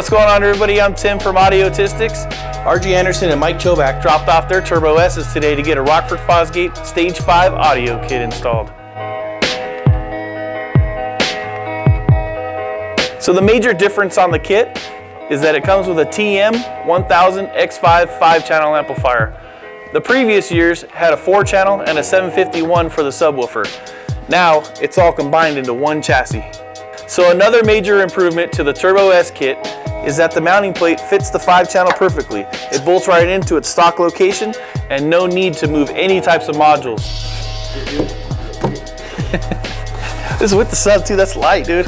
What's going on, everybody? I'm Tim from Audiotistics. RJ Anderson and Mike Chobak dropped off their Turbo S's today to get a Rockford Fosgate Stage 5 audio kit installed. So the major difference on the kit is that it comes with a TM1000X5 5-channel amplifier. The previous years had a 4-channel and a 751 for the subwoofer. Now it's all combined into one chassis. So another major improvement to the Turbo S kit is that the mounting plate fits the 5-channel perfectly. It bolts right into its stock location and no need to move any types of modules. This is with the sub too, that's light, dude.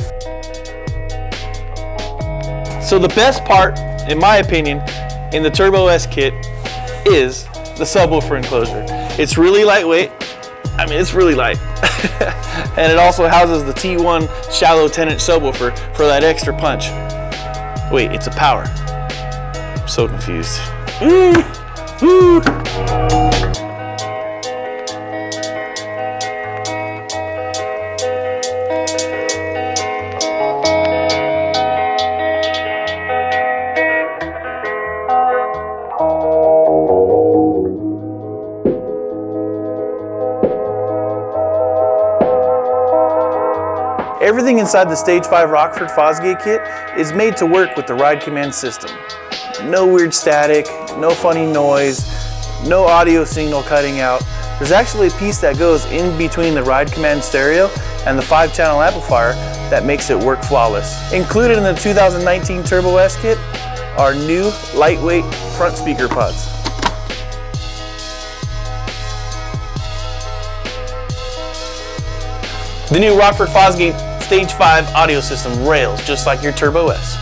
So the best part, in my opinion, in the Turbo S kit is the subwoofer enclosure. It's really lightweight. I mean, it's really light. And it also houses the T1 shallow 10-inch subwoofer for that extra punch. Wait, it's a power. I'm so confused. Everything inside the Stage 5 Rockford Fosgate kit is made to work with the Ride Command system. No weird static, no funny noise, no audio signal cutting out. There's actually a piece that goes in between the Ride Command stereo and the 5-channel amplifier that makes it work flawless. Included in the 2019 Turbo S kit are new lightweight front speaker pods. The new Rockford Fosgate Stage 5 audio system rails just like your Turbo S.